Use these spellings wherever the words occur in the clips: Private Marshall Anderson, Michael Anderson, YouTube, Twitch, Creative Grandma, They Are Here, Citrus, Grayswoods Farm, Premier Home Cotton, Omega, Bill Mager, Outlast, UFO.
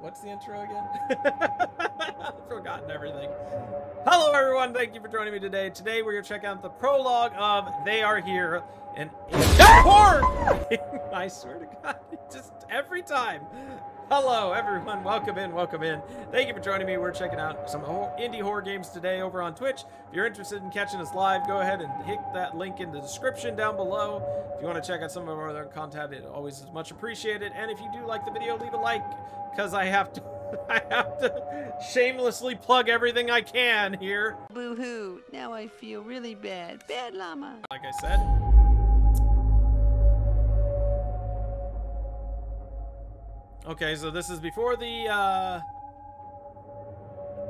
What's the intro again? I've forgotten everything. Hello, everyone. Thank you for joining me today. Today, we're going to check out the prologue of They Are Here. And I swear to God, just every time. Hello, everyone. Welcome in. Welcome in. Thank you for joining me. We're checking out some indie horror games today over on Twitch. If you're interested in catching us live, go ahead and hit that link in the description down below. If you want to check out some of our other content, it always is much appreciated. And if you do like the video, leave a like, because I have to shamelessly plug everything I can here. Boo-hoo. Now I feel really bad. Bad llama. Like I said. Okay, so this is before the,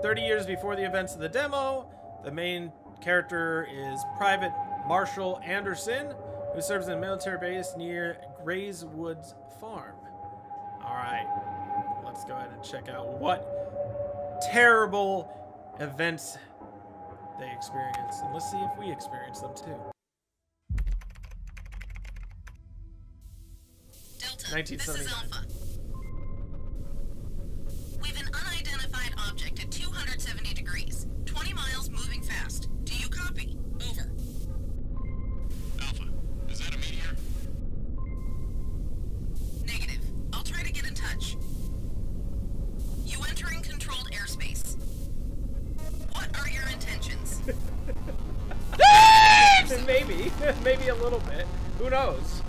30 years before the events of the demo. The main character is Private Marshall Anderson, who serves in a military base near Grayswoods Farm. All right, let's go ahead and check out what terrible events they experience. And let's see if we experience them too. 1979. Object at 270 degrees, 20 miles, moving fast. Do you copy? Over. Alpha, is that a meteor? Negative. I'll try to get in touch. You entering controlled airspace. What are your intentions? maybe a little bit. Who knows?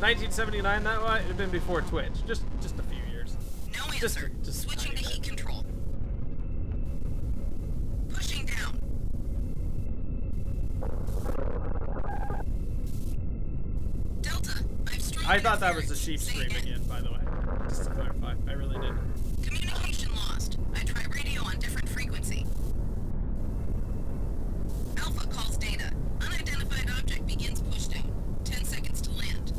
1979. That might have been before Twitch. Just a few years. No answer. Just switching to heat control. I thought that was the sheep scream again, by the way. Just to clarify, I really did. Communication lost. I try radio on different frequency. Alpha calls data. Unidentified object begins push down. 10 seconds to land.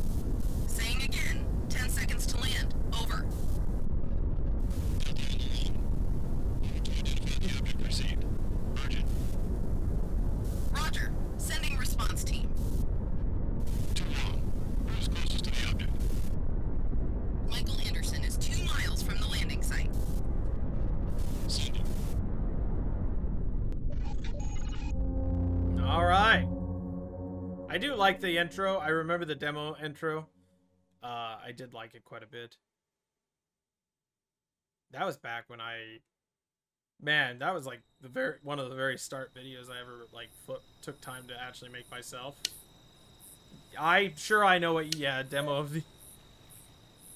Saying again, 10 seconds to land. Over. Object received. Roger. Roger. Sending response team. Too long. Who's closest to the object? Michael Anderson is 2 miles from the landing site. Sending. All right. I do like the intro. I remember the demo intro. I did like it quite a bit. That was back when Man, that was like the one of the very start videos I ever like took time to actually make myself. I'm sure I know what. Yeah, demo of the.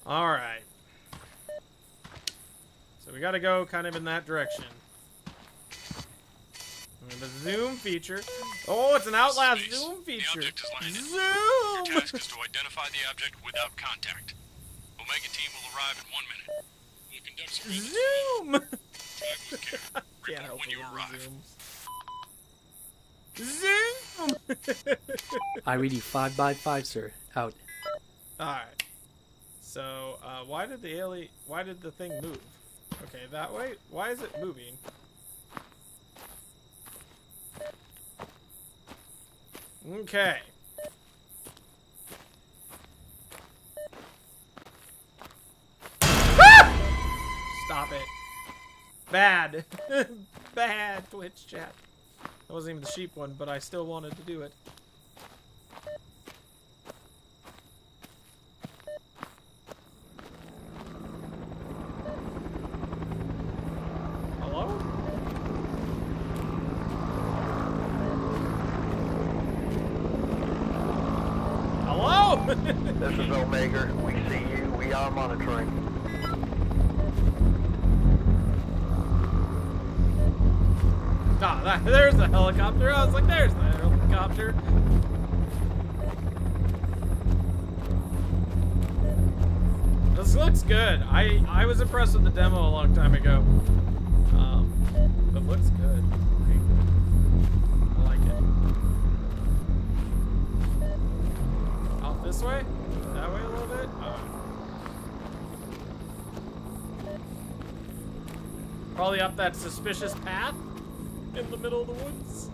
All right. So we got to go kind of in that direction. And the zoom feature. Oh, it's an Outlast zoom feature. Zoom. Your task is to identify the object without contact. Omega team will arrive in 1 minute. We'll conduct zoom. Yeah, when you arrive. Zoom. I read you 5 by 5, sir. Out. All right. So, why did the thing move? Okay, that way. Why is it moving? Okay. Stop it. Bad. Bad Twitch chat. That wasn't even the sheep one, but I still wanted to do it. Hello? Hello? This is Bill Mager. We see you. We are monitoring. There's the helicopter. I was like, there's the helicopter. This looks good. I was impressed with the demo a long time ago. It looks good. I like it. Out this way? That way a little bit? Probably up that suspicious path. In the middle of the woods.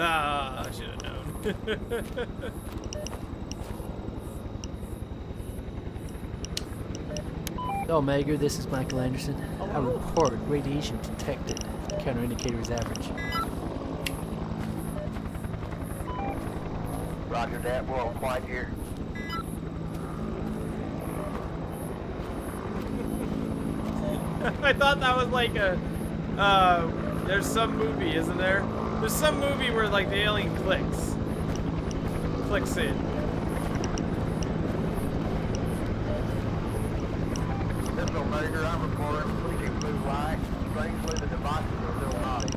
Ah, I should have known. Bill Mager, this is Michael Anderson. Hello. I report radiation detected. Counterindicator is average. Roger that. We're all quiet here. I thought that was like a, there's some movie, isn't there? There's some movie where like the alien clicks in. This is Omega, I'm reporting. Please move right. Strangely, the devices are still naughty.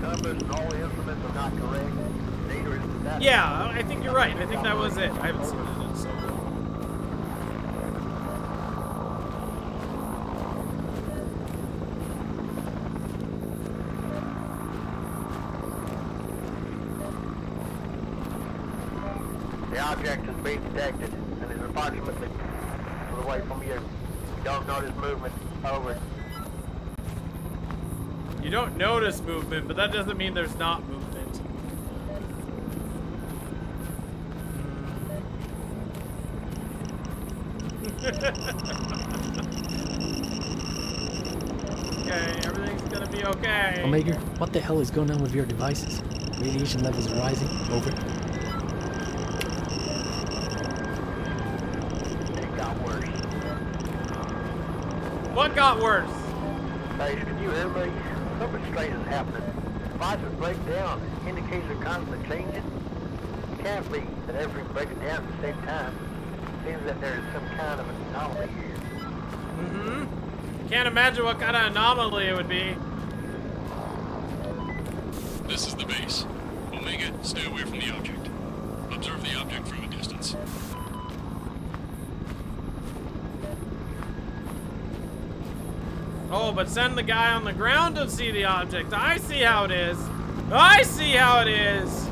Compass and all the instruments are not correct. Data is inaccurate. Yeah, I think you're right. I think that was it. I haven't seen that in so long. Object is being detected and is approximately away from you. You don't notice movement. Over. You don't notice movement, but that doesn't mean there's not movement. Okay, everything's gonna be okay. Omega, what the hell is going on with your devices? Radiation levels are rising. Over. What got worse? Hey, can you hear me? Something strange is happening. Devices break down. Indicators are constantly changing. It can't be that everything's breaking down at the same time. It seems that there is some kind of an anomaly here. Mm-hmm. Can't imagine what kind of anomaly it would be. This is the base. Omega, stay away from the object. Observe the object from a distance. Oh, but send the guy on the ground to see the object. I see how it is. I see how it is.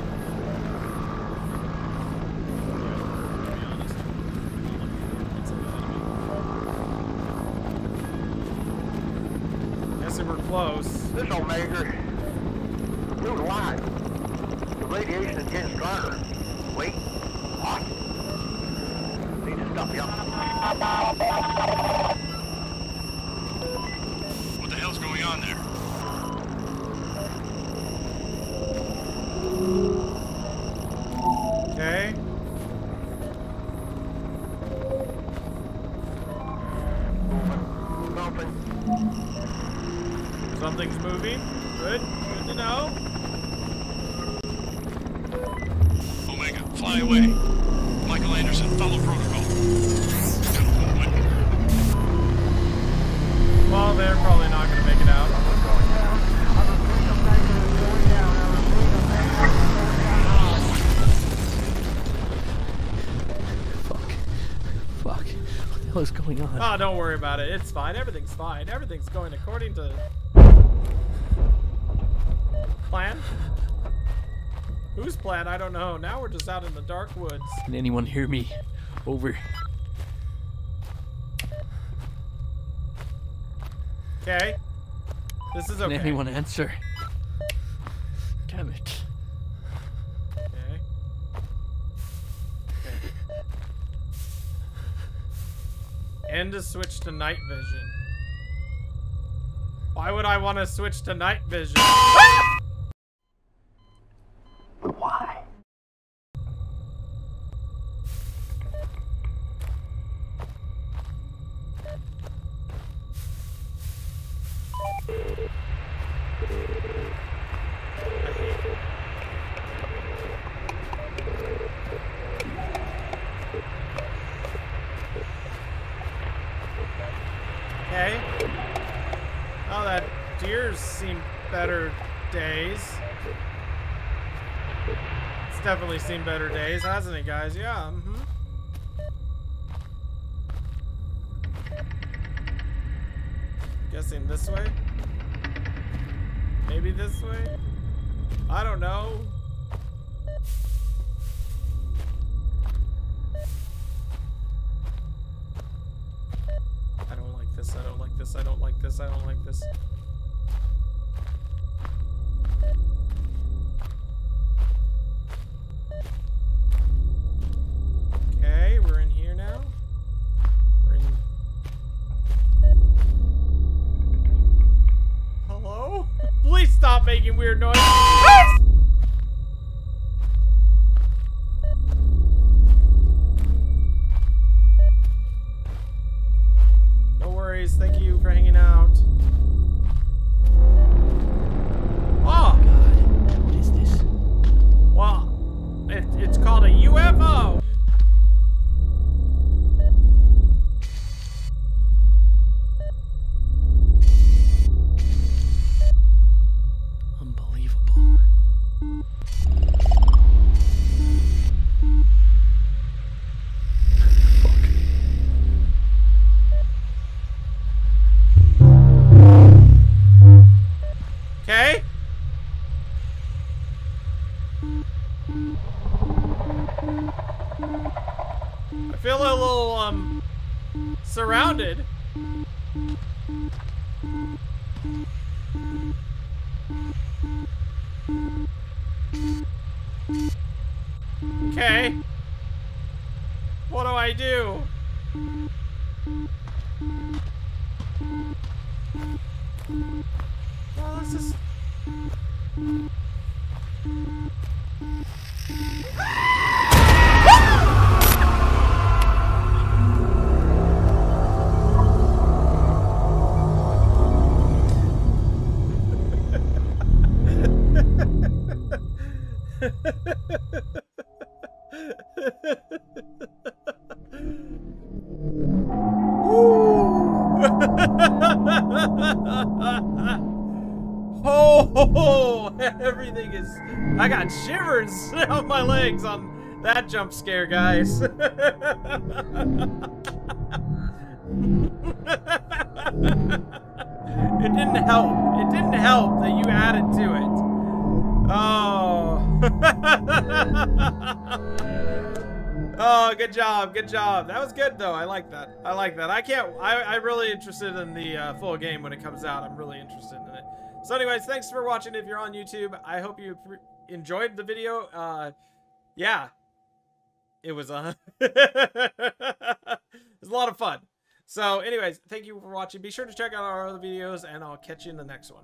Guess we were close. This old Major. You're alive. The radiation is getting stronger. Wait. What? Need to stop y'all. Going on there. Okay. Something's moving. Good. Good to know. Omega, fly away. Michael Anderson, follow protocol. Well, they're probably not going to make it out. Fuck. What the hell is going on? Oh, don't worry about it. It's fine. Everything's fine. Everything's going according to plan. Whose plan? I don't know. Now we're just out in the dark woods. Can anyone hear me? Over. Okay. This is okay. Can anyone answer? Damn it. Okay. Okay. And to switch to night vision. Why would I want to switch to night vision? Why? Okay. Oh, that deer's seen better days. It's definitely seen better days, hasn't it, guys? Yeah. Mm-hmm. Guessing this way. Maybe this way? I don't know. I don't like this, I don't like this, I don't like this, I don't like this. Okay, we're in here now. We're in... Hello? Please stop making weird noises. Thank you for hanging out. Oh! God, what is this? Wow. It's called a UFO! Unbelievable. Surrounded. Okay. What do I do? Well, this is... Oh, everything is... I got shivers on my legs on that jump scare, guys. It didn't help. It didn't help that you added to it. Oh. Oh, good job. Good job. That was good, though. I like that. I like that. I can't... I'm really interested in the full game when it comes out. I'm really interested in it. So anyways, thanks for watching if you're on YouTube. I hope you enjoyed the video. Yeah. It was it was a lot of fun. So anyways, thank you for watching. Be sure to check out our other videos, and I'll catch you in the next one.